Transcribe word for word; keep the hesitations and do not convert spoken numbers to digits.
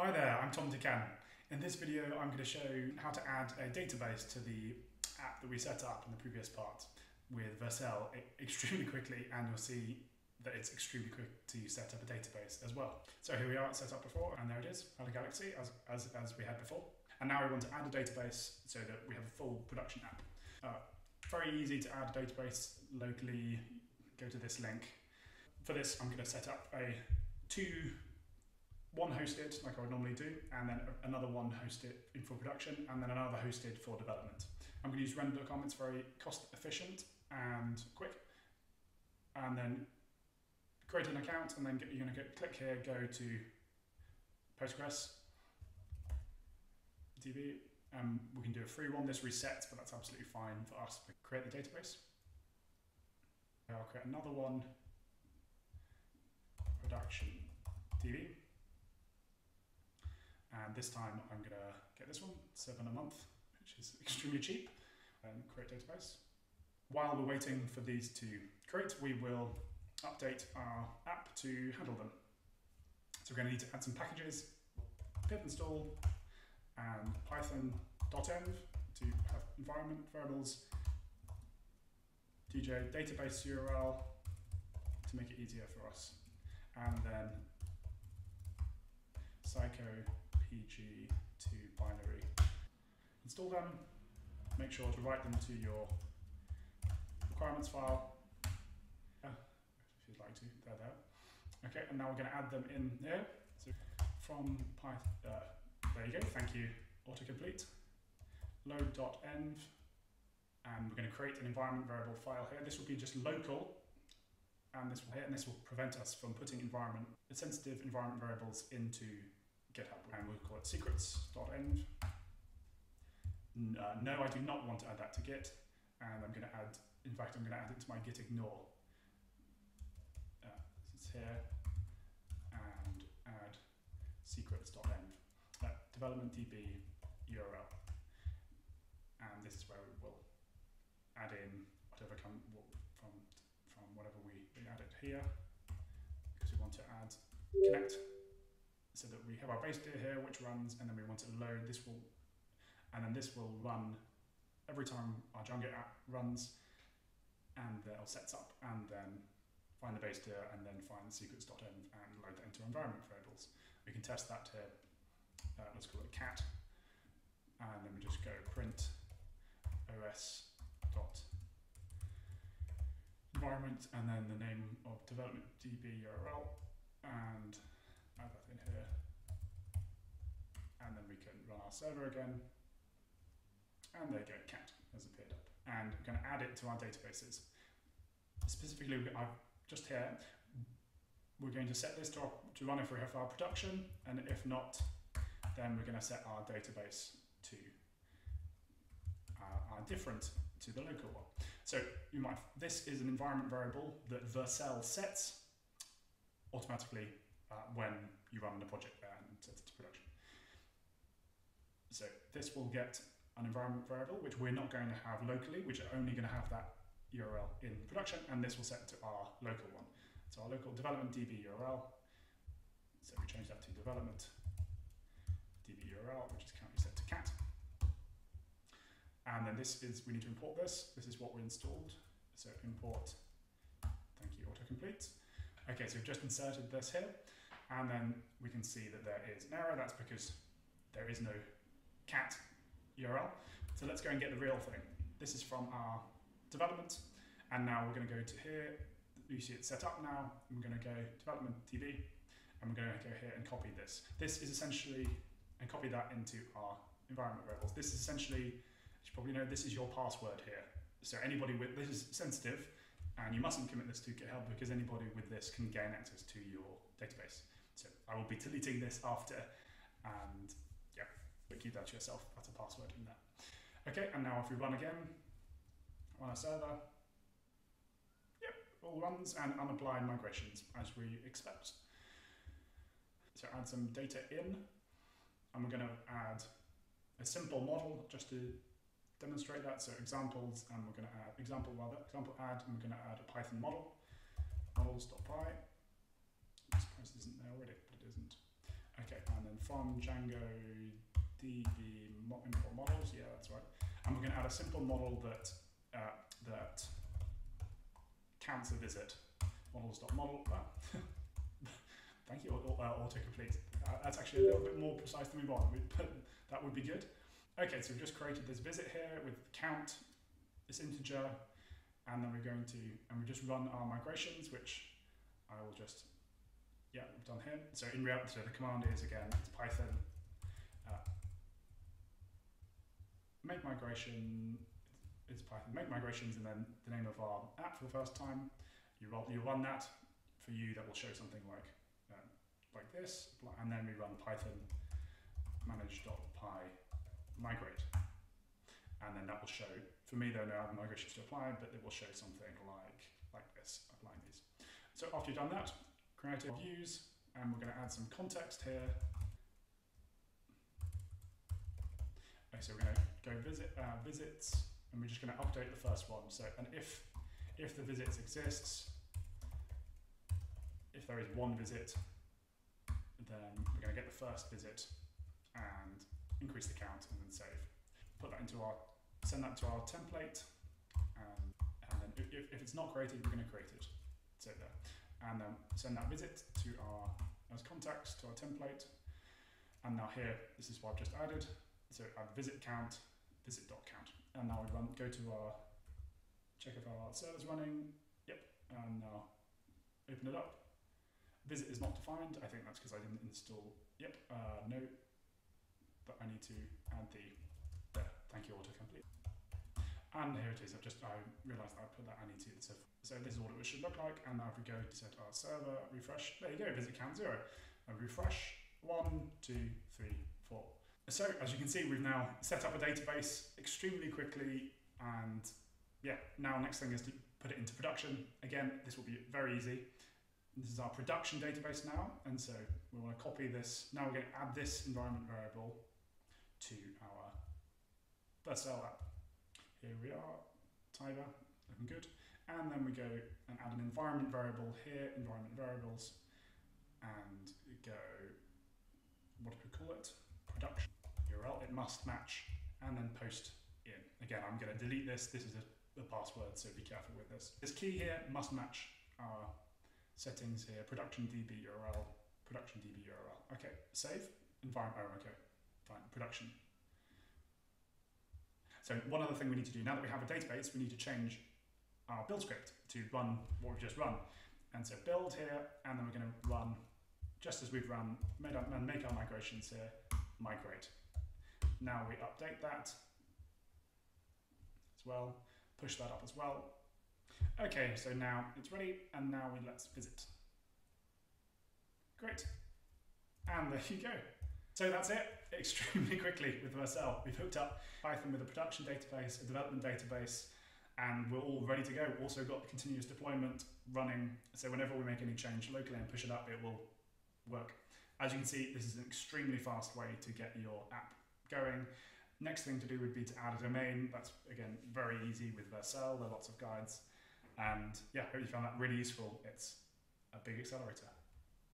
Hi there, I'm Tom Dekan. In this video, I'm going to show you how to add a database to the app that we set up in the previous part with Vercel extremely quickly, and you'll see that it's extremely quick to set up a database as well. So here we are, it's set up before, and there it is, Hello Galaxy, as, as, as we had before. And now we want to add a database so that we have a full production app. Uh, very easy to add a database locally. Go to this link. For this, I'm going to set up a two one hosted, like I would normally do, and then another one hosted for production, and then another hosted for development. I'm going to use render dot com, it's very cost efficient and quick. And then create an account, and then you're going to click here, go to Postgres D B, and we can do a free one. This resets, but that's absolutely fine for us. Create the database. I'll create another one, production D B. And this time I'm going to get this one, seven a month, which is extremely cheap. Um, create database. While we're waiting for these to create, we will update our app to handle them. So we're going to need to add some packages, pip install, and python dot env to have environment variables, D J database U R L to make it easier for us, and then psycopg to binary. Install them, make sure to write them to your requirements file, yeah, if you'd like to, they're there. Okay, and now we're going to add them in here. So from Python, uh, there you go, thank you, autocomplete, load dot env, and we're going to create an environment variable file here. This will be just local. And this will hit, and this will prevent us from putting environment sensitive environment variables into GitHub, and we'll call it secrets dot env. Uh, no, I do not want to add that to Git, and I'm going to add. In fact, I'm going to add it to my git ignore. Uh, it's here, and add secrets dot env. Uh, development D B U R L, and this is where we will add in whatever come from. From whatever we, we added here, because we want to add connect so that we have our base tier here which runs, and then we want to load this will, and then this will run every time our Django app runs, and then it sets up, and then find the base tier, and then find secrets dot env and load that into environment variables. We can test that here. Uh, let's call it cat, and then we just go print os dot environment, and then the name of development D B U R L, and add that in here, and then we can run our server again, and there you go, cat has appeared up, and we're going to add it to our databases. Specifically, I've just here, we're going to set this to, our, to run if we have our production, and if not, then we're going to set our database to uh, our different to the local one. So you might, this is an environment variable that Vercel sets automatically uh, when you run the project and sets it to production. So this will get an environment variable which we're not going to have locally, which are only going to have that U R L in production, and this will set to our local one. So our local development D B U R L. So we change that to development D B U R L, which is currently set to cat. And then this is, we need to import this. This is what we installed. So import, thank you, autocomplete. Okay, so we've just inserted this here. And then we can see that there is an error. That's because there is no cat U R L. So let's go and get the real thing. This is from our development. And now we're going to go to here. You see it's set up now. I'm going to go development D B. I'm going to go here and copy this. This is essentially, and copy that into our environment variables. This is essentially, you probably know, this is your password here. So anybody with this is sensitive, and you mustn't commit this to GitHub because anybody with this can gain access to your database. So I will be deleting this after, and yeah, but keep that to yourself. That's a password in there. Okay, and now if we run again on our server, yep, all runs and unapplied migrations as we expect. So add some data in, and we're going to add a simple model just to demonstrate that. So examples, and we're going to add example rather example add, and we're going to add a Python model models dot py. I'm surprised it isn't there already, but it isn't. Okay, and then from Django D B import models, yeah, that's right. And we're going to add a simple model that uh, that counts a visit. Models.model. Uh, thank you, autocomplete. Uh, that's actually a little bit more precise than we want. We put, that would be good. Okay, so we've just created this visit here with count, this integer, and then we're going to, and we just run our migrations, which I will just, yeah, we've done here. So in reality, so the command is, again, it's Python, uh, make migration, it's Python, make migrations, and then the name of our app for the first time. You run, you run that, for you that will show something like, uh, like this, and then we run Python manage.py migrate. And then that will show, for me though, no other migrations to apply, but it will show something like, like this, applying these. So after you've done that, create our views, and we're going to add some context here. Okay, so we're going to go visit uh, visits, and we're just going to update the first one. So, and if, if the visits exists, if there is one visit, then we're going to get the first visit and increase the count and then save. Put that into our, send that to our template, and, and then if, if it's not created, we're going to create it. So there, and then send that visit to our as contacts to our template. And now here, this is what I've just added. So add visit count, visit dot count, and now we run go to our check if our server's running. Yep, and now open it up. Visit is not defined. I think that's because I didn't install. Yep, uh, no, but I need to add the. There, thank you, autocomplete. And here it is. I've just I realized that I put that I need to. So, so this is what it should look like. And now if we go to set our server, refresh, there you go, visit count zero. And refresh one, two, three, four. So as you can see, we've now set up a database extremely quickly. And yeah, now next thing is to put it into production. Again, this will be very easy. This is our production database now. And so we want to copy this. Now we're going to add this environment variable to our Vercel app. Here we are, Tiber, looking good. And then we go and add an environment variable here, environment variables, and go, what do we call it? Production U R L, it must match, and then post in. Again, I'm going to delete this. This is a, a password, so be careful with this. This key here must match our settings here, production D B U R L, production D B U R L. Okay, save, environment, oh, okay, fine, production. So one other thing we need to do, now that we have a database, we need to change our build script to run what we've just run. And so build here, and then we're going to run, just as we've run, made our, make our migrations here, migrate. Now we update that as well, push that up as well. Okay, so now it's ready, and now we let's visit. Great. And there you go. So that's it, extremely quickly with Vercel. We've hooked up Python with a production database, a development database, and we're all ready to go. We've also got continuous deployment running, so whenever we make any change locally and push it up, it will work. As you can see, this is an extremely fast way to get your app going. Next thing to do would be to add a domain. That's, again, very easy with Vercel. There are lots of guides. And yeah, I hope you found that really useful. It's a big accelerator.